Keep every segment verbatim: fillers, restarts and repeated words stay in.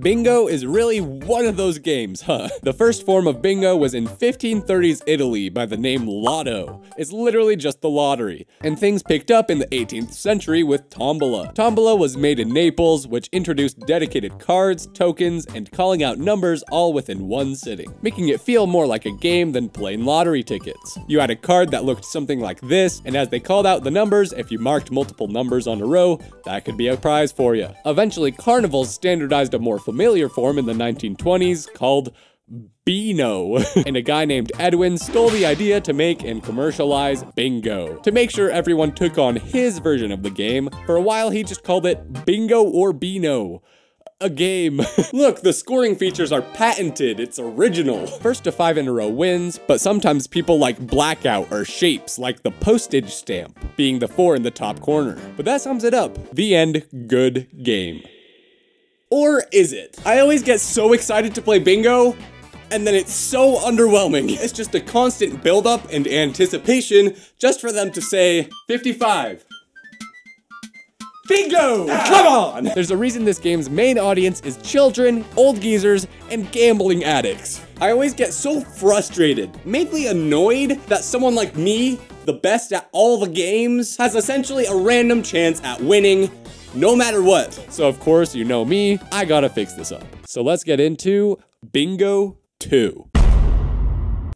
Bingo is really one of those games, huh? The first form of bingo was in fifteen thirties Italy by the name Lotto. It's literally just the lottery. And things picked up in the eighteenth century with Tombola. Tombola was made in Naples, which introduced dedicated cards, tokens, and calling out numbers all within one sitting, making it feel more like a game than plain lottery tickets. You had a card that looked something like this, and as they called out the numbers, if you marked multiple numbers on a row, that could be a prize for you. Eventually, carnivals standardized a more familiar form in the nineteen twenties called Beano, and a guy named Edwin stole the idea to make and commercialize bingo. To make sure everyone took on his version of the game, for a while he just called it Bingo or Beano. A game. Look, the scoring features are patented. It's original. First to five in a row wins, but sometimes people like blackout or shapes like the postage stamp, being the four in the top corner. But that sums it up. The end. Good game. Or is it? I always get so excited to play bingo, and then it's so underwhelming. It's just a constant buildup and anticipation just for them to say, fifty-five. Bingo! Ah. Come on! There's a reason this game's main audience is children, old geezers, and gambling addicts. I always get so frustrated, mainly annoyed, that someone like me, the best at all the games, has essentially a random chance at winning, no matter what. So of course, you know me, I gotta fix this up. So let's get into Bingo two.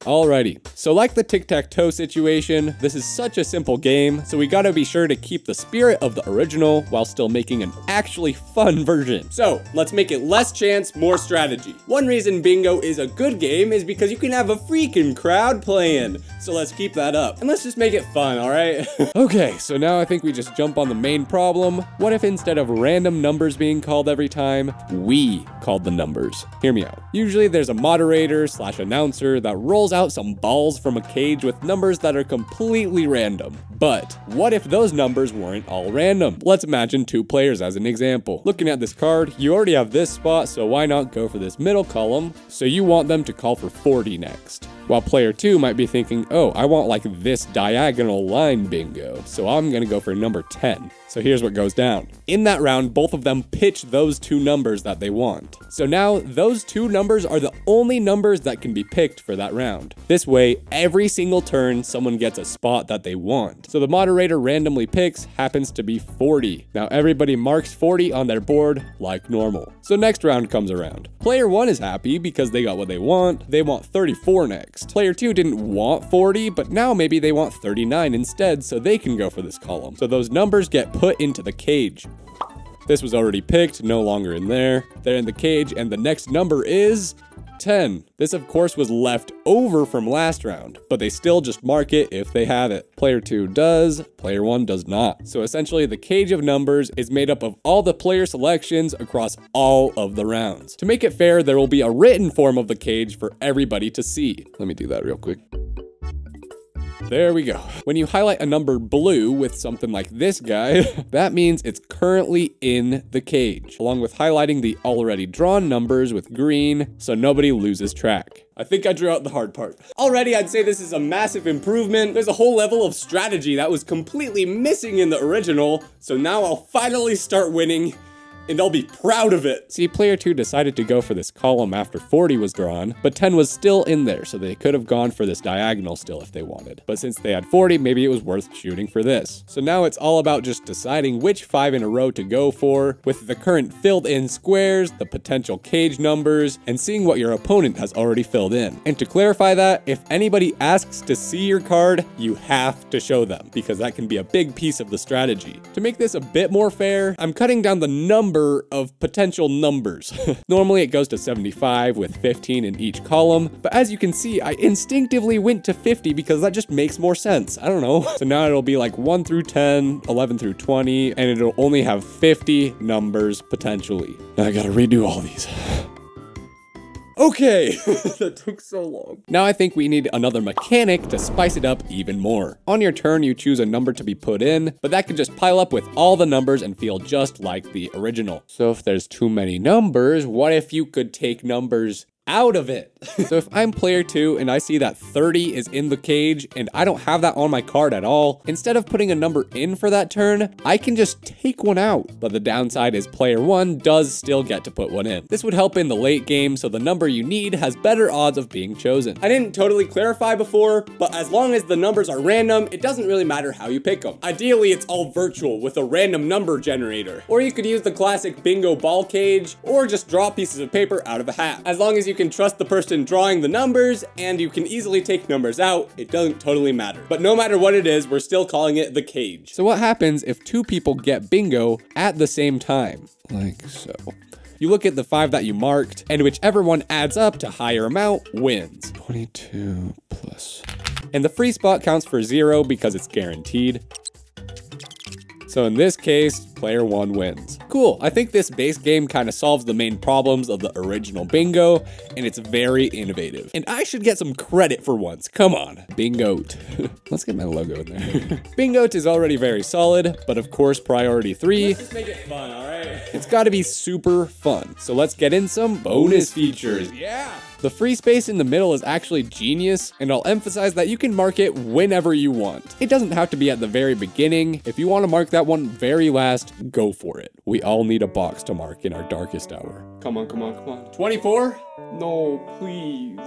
Alrighty, so like the tic-tac-toe situation, this is such a simple game, so we gotta be sure to keep the spirit of the original while still making an actually fun version. So let's make it less chance, more strategy. One reason bingo is a good game is because you can have a freaking crowd playing. So let's keep that up and let's just make it fun, alright? Okay, so now I think we just jump on the main problem. What if instead of random numbers being called every time, we called the numbers? Hear me out. Usually there's a moderator slash announcer that rolls out out some balls from a cage with numbers that are completely random. But what if those numbers weren't all random? Let's imagine two players as an example. Looking at this card, you already have this spot, so why not go for this middle column? So you want them to call for forty next. While player two might be thinking, oh, I want like this diagonal line bingo, so I'm gonna go for number ten. So here's what goes down. In that round, both of them pitch those two numbers that they want. So now those two numbers are the only numbers that can be picked for that round. This way, every single turn, someone gets a spot that they want. So the moderator randomly picks happens to be forty. Now everybody marks forty on their board like normal. So next round comes around. Player one is happy because they got what they want. They want thirty-four next. Player two didn't want forty, but now maybe they want thirty-nine instead, so they can go for this column. So those numbers get put into the cage. This was already picked, no longer in there. They're in the cage, and the next number is ten. This of course was left over from last round, but they still just mark it if they have it. Player two does, player one does not. So essentially the cage of numbers is made up of all the player selections across all of the rounds. To make it fair, there will be a written form of the cage for everybody to see. Let me do that real quick. There we go. When you highlight a number blue with something like this guy, that means it's currently in the cage, along with highlighting the already drawn numbers with green, so nobody loses track. I think I drew out the hard part. Already, I'd say this is a massive improvement. There's a whole level of strategy that was completely missing in the original, so now I'll finally start winning, and I'll be proud of it. See, player two decided to go for this column after forty was drawn, but ten was still in there, so they could have gone for this diagonal still if they wanted. But since they had forty, maybe it was worth shooting for this. So now it's all about just deciding which five in a row to go for, with the current filled-in squares, the potential cage numbers, and seeing what your opponent has already filled in. And to clarify that, if anybody asks to see your card, you have to show them, because that can be a big piece of the strategy. To make this a bit more fair, I'm cutting down the number of potential numbers. Normally it goes to seventy-five with fifteen in each column, but as you can see, I instinctively went to fifty because that just makes more sense. I don't know. So now it'll be like one through ten, eleven through twenty, and it'll only have fifty numbers potentially. Now I gotta redo all these. Okay, that took so long. Now I think we need another mechanic to spice it up even more. On your turn, you choose a number to be put in, but that can just pile up with all the numbers and feel just like the original. So if there's too many numbers, what if you could take numbers out of it? So if I'm player two and I see that thirty is in the cage and I don't have that on my card at all, instead of putting a number in for that turn, I can just take one out. But the downside is player one does still get to put one in. This would help in the late game, so the number you need has better odds of being chosen. I didn't totally clarify before, but as long as the numbers are random, it doesn't really matter how you pick them. Ideally, it's all virtual with a random number generator. Or you could use the classic bingo ball cage, or just draw pieces of paper out of a hat. As long as you can trust the person drawing the numbers, and you can easily take numbers out, it doesn't totally matter. But no matter what it is, we're still calling it the cage. So what happens if two people get bingo at the same time? Like so. You look at the five that you marked, and whichever one adds up to higher amount wins. twenty-two plus. And the free spot counts for zero because it's guaranteed. So in this case, player one wins. Cool, I think this base game kind of solves the main problems of the original bingo, and it's very innovative. And I should get some credit for once, come on. BINGOAT. Let's get my logo in there. BINGOAT is already very solid, but of course priority three. Let's just make it fun, all right? It's gotta be super fun. So let's get in some bonus features, yeah! The free space in the middle is actually genius, and I'll emphasize that you can mark it whenever you want. It doesn't have to be at the very beginning. If you want to mark that one very last, go for it. We all need a box to mark in our darkest hour. Come on, come on, come on. twenty-four? No, please.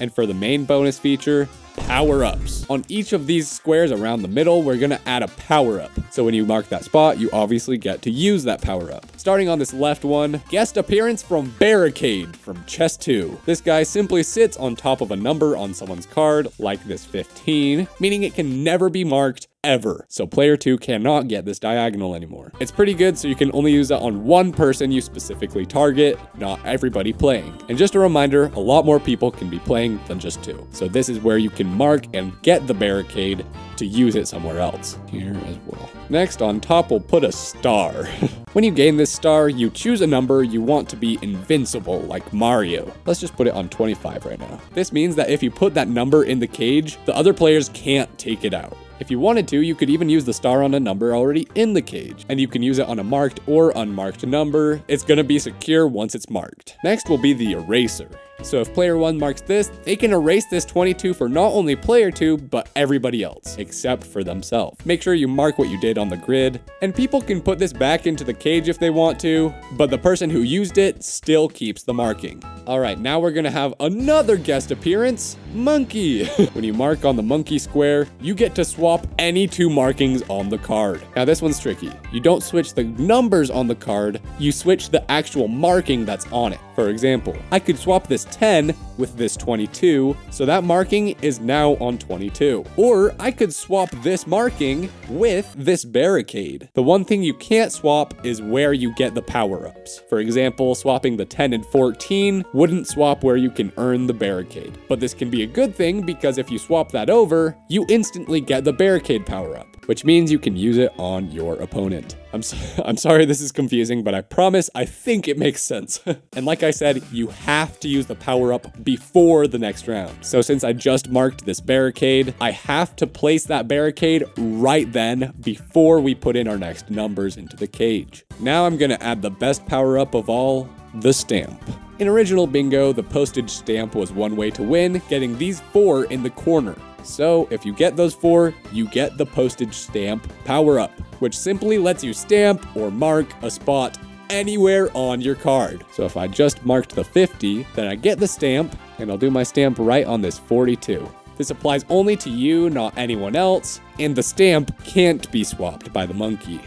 And for the main bonus feature, power-ups. On each of these squares around the middle, we're gonna add a power-up. So when you mark that spot, you obviously get to use that power-up. Starting on this left one, guest appearance from Barricade from Chess two. This guy simply sits on top of a number on someone's card, like this fifteen, meaning it can never be marked ever. So player two cannot get this diagonal anymore. It's pretty good, so you can only use that on one person you specifically target, not everybody playing. And just a reminder, a lot more people can be playing than just two. So this is where you can mark and get the barricade to use it somewhere else. Here as well. Next, on top, we'll put a star. When you gain this star, you choose a number you want to be invincible, like Mario. Let's just put it on twenty-five right now. This means that if you put that number in the cage, the other players can't take it out. If you wanted to, you could even use the star on a number already in the cage, and you can use it on a marked or unmarked number. It's gonna be secure once it's marked. Next will be the eraser. So if player one marks this, they can erase this twenty-two for not only player two, but everybody else, except for themselves. Make sure you mark what you did on the grid, and people can put this back into the cage if they want to, but the person who used it still keeps the marking. All right, now we're gonna have another guest appearance, monkey. When you mark on the monkey square, you get to swap any two markings on the card. Now this one's tricky. You don't switch the numbers on the card, you switch the actual marking that's on it. For example, I could swap this ten with this twenty-two, so that marking is now on twenty-two. Or I could swap this marking with this barricade. The one thing you can't swap is where you get the power-ups. For example, swapping the ten and fourteen wouldn't swap where you can earn the barricade. But this can be a good thing because if you swap that over, you instantly get the barricade power-up, which means you can use it on your opponent. I'm, so I'm sorry this is confusing, but I promise I think it makes sense. And like I said, you have to use the power-up before the next round. So since I just marked this barricade, I have to place that barricade right then before we put in our next numbers into the cage. Now I'm gonna add the best power-up of all, the stamp. In original bingo, the postage stamp was one way to win, getting these four in the corner. So if you get those four, you get the postage stamp power-up, which simply lets you stamp or mark a spot anywhere on your card. So if I just marked the fifty, then I get the stamp, and I'll do my stamp right on this forty-two. This applies only to you, not anyone else, and the stamp can't be swapped by the monkey.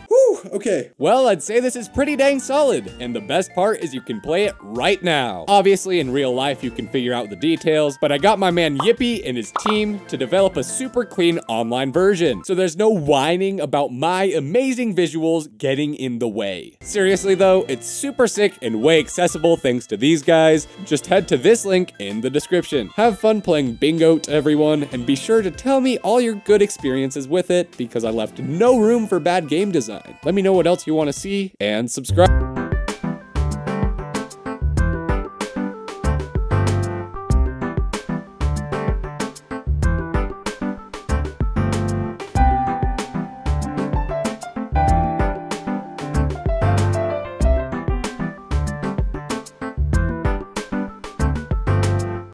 Okay. Well, I'd say this is pretty dang solid. And the best part is you can play it right now. Obviously, in real life, you can figure out the details, but I got my man Yipy and his team to develop a super clean online version. So there's no whining about my amazing visuals getting in the way. Seriously though, it's super sick and way accessible thanks to these guys. Just head to this link in the description. Have fun playing BINGOAT, everyone, and be sure to tell me all your good experiences with it because I left no room for bad game design. Let me know what else you want to see and subscribe.